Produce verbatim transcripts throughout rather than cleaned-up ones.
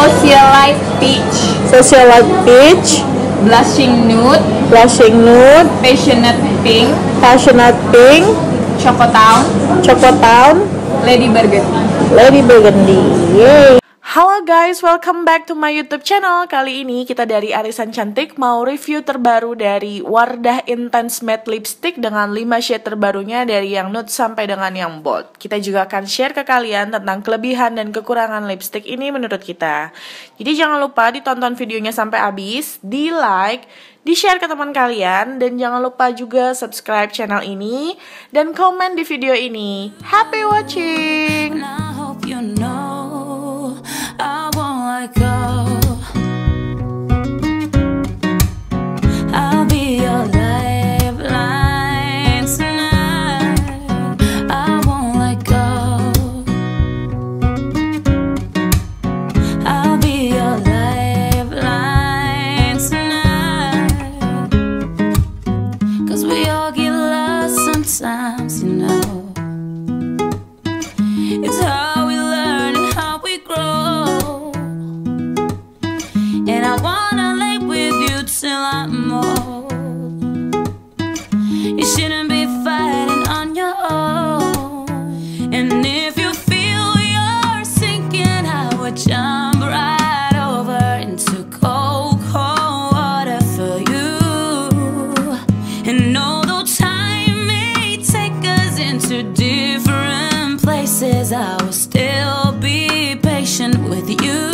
Socialite Peach, Socialite Peach, Blushing Nude, Blushing Nude, Passionate Pink, Passionate Pink, Chocotown, Chocotown, Lady Burgundy, Lady Burgundy. Yay. Halo guys, welcome back to my YouTube channel. Kali ini kita dari Arisan Cantik mau review terbaru dari Wardah Intense Matte Lipstick dengan lima shade terbarunya dari yang nude sampai dengan yang bold. Kita juga akan share ke kalian tentang kelebihan dan kekurangan lipstick ini menurut kita. Jadi jangan lupa ditonton videonya sampai habis, di like, di share ke teman kalian, dan jangan lupa juga subscribe channel ini dan komen di video ini. Happy watching! I hope you know. I won't let go. I'll be your lifeline tonight. I won't let go. I'll be your lifeline tonight. 'Cause we all get lost sometimes, you know. It's hard. I will still be patient with you,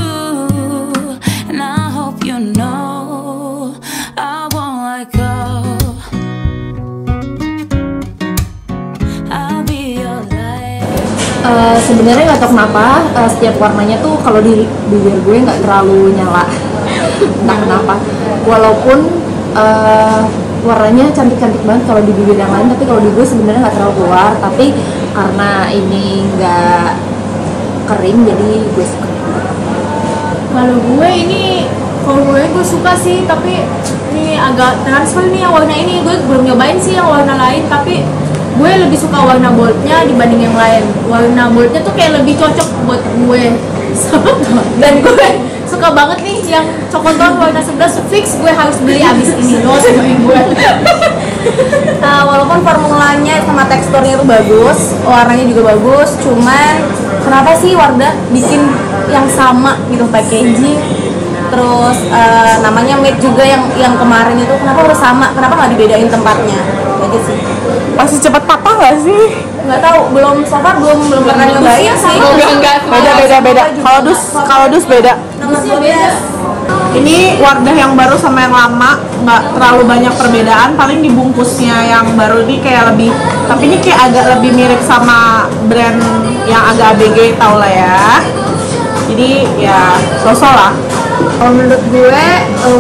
and I hope you know I won't let go. I'll be your life. Uh, Sebenarnya nggak tahu kenapa uh, setiap warnanya tuh kalau di bibir gue nggak terlalu nyala, nggak kenapa. Walaupun uh, warnanya cantik-cantik banget kalau di bibir yang lain, tapi kalau di gue sebenarnya nggak terlalu keluar, tapi karena ini nggak kering jadi gue suka. Kalau gue ini, kalau gue gue suka sih, tapi ini agak transfer nih yang warna ini. Gue belum nyobain sih yang warna lain, tapi gue lebih suka warna boldnya dibanding yang lain. Warna boldnya tuh kayak lebih cocok buat gue. Dan gue suka banget nih yang Chocotown warna sebelas, fix gue harus beli abis ini loh sama gue. Nah, walaupun formulanya sama teksturnya itu bagus, warnanya juga bagus, cuman kenapa sih Wardah bikin yang sama gitu packaging? Terus uh, namanya matte juga yang yang kemarin itu kenapa harus sama? Kenapa nggak dibedain tempatnya? Gitu sih. Masih cepat papa nggak sih? Nggak tahu, belum so far belum belum pernah nyobain sih. Beda-beda. Kalau dus kalau dus beda. Ini Wardah yang baru sama yang lama nggak terlalu banyak perbedaan, paling dibungkusnya yang baru ini kayak lebih, tapi ini kayak agak lebih mirip sama brand yang agak A B G, tau lah ya. Jadi ya sosok lah. Kalau menurut gue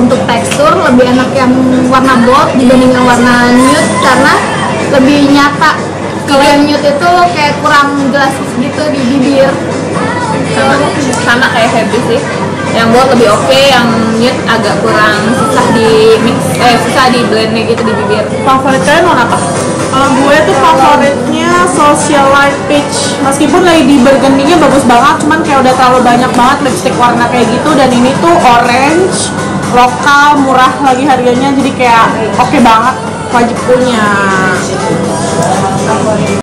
untuk tekstur lebih enak yang warna bold dibanding yang warna nude karena lebih nyata. Kalau yang nude itu kayak kurang jelas gitu di bibir. Sama kayak Happy sih. Yang bold lebih oke, okay, yang nude agak kurang susah di mix, eh susah di blendnya gitu di bibir. Favorit kalian warna apa? Kalau gue tuh favoritnya Socialite Peach. Meskipun Lady Burgundy-nya bagus banget, cuman kayak udah terlalu banyak banget lipstick warna kayak gitu. Dan ini tuh orange, lokal, murah lagi harganya, jadi kayak oke okay banget, wajib punya.